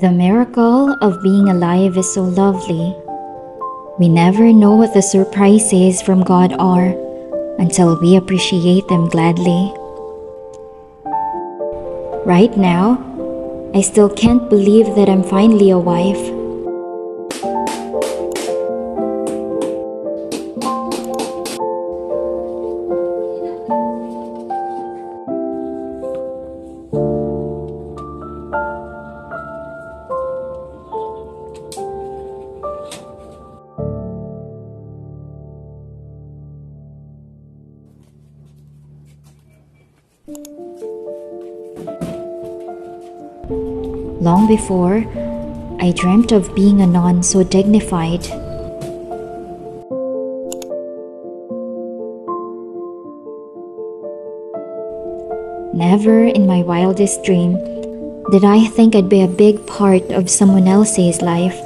The miracle of being alive is so lovely. We never know what the surprises from God are until we appreciate them gladly. Right now, I still can't believe that I'm finally a wife. Long before, I dreamt of being a nun so dignified. Never in my wildest dream did I think I'd be a big part of someone else's life.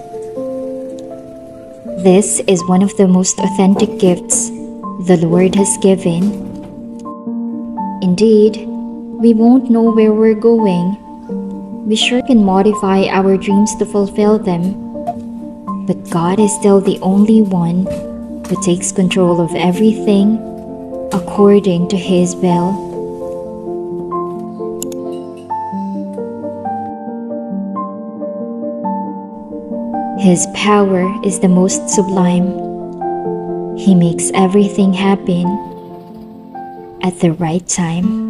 This is one of the most authentic gifts the Lord has given. Indeed, we won't know where we're going. We sure can modify our dreams to fulfill them, but God is still the only one who takes control of everything according to His will. His power is the most sublime. He makes everything happen at the right time.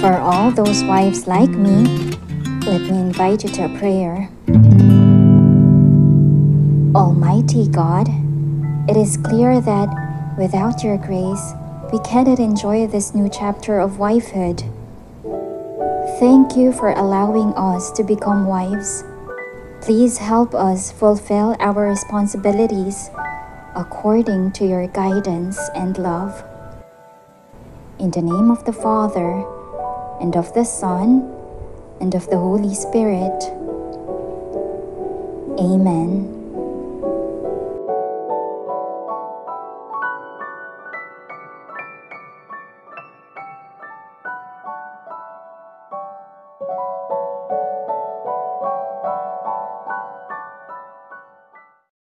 For all those wives like me, let me invite you to a prayer. Almighty God, it is clear that without your grace, we cannot enjoy this new chapter of wifehood. Thank you for allowing us to become wives. Please help us fulfill our responsibilities according to your guidance and love. In the name of the Father, and of the Son, and of the Holy Spirit. Amen.